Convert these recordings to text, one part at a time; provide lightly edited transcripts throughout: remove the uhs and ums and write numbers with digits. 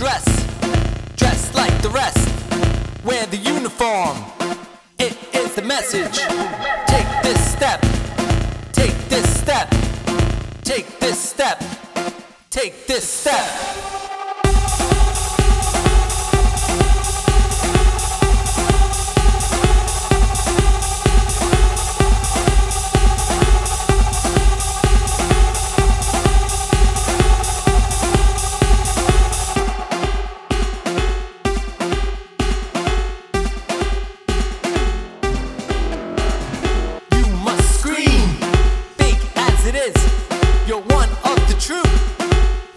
dress, dress like the rest. Wear the uniform, it is the message. Take this step, take this step, take this step, take this step. You're one of the true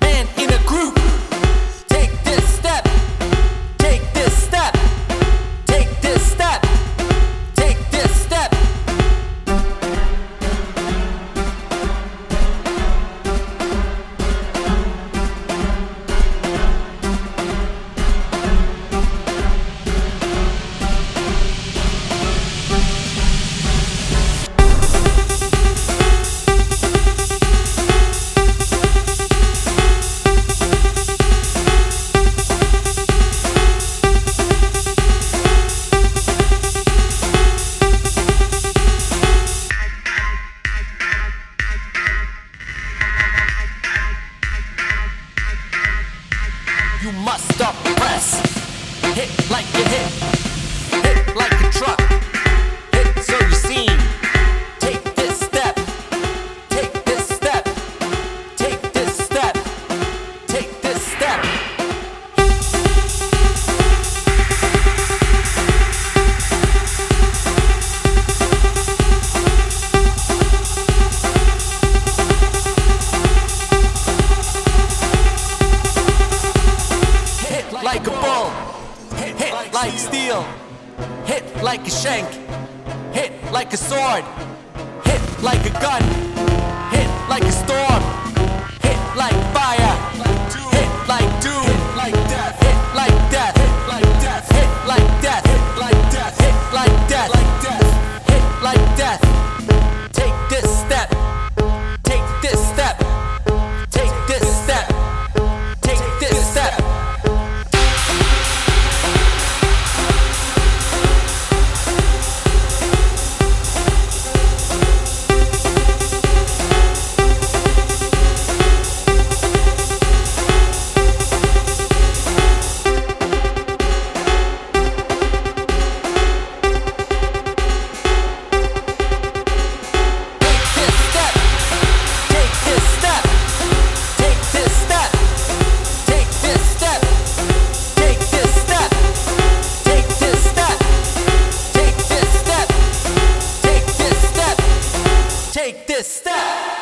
man in a group. Take this step, take this step, take this step, take this step. You must stop the press. Hit like you hit, hit like a truck, hit so you seem. Take this step, take this step, take this step, take this step. Like a ball, hit, hit like steel, hit like a shank, hit like a sword, hit like a gun, hit like a storm, hit like fire, hit like doom, hit like death, hit like death, hit like death, hit like death, hit like death, hit like death, hit like death. Take this step, take this step, take this step, take this step. Take this step.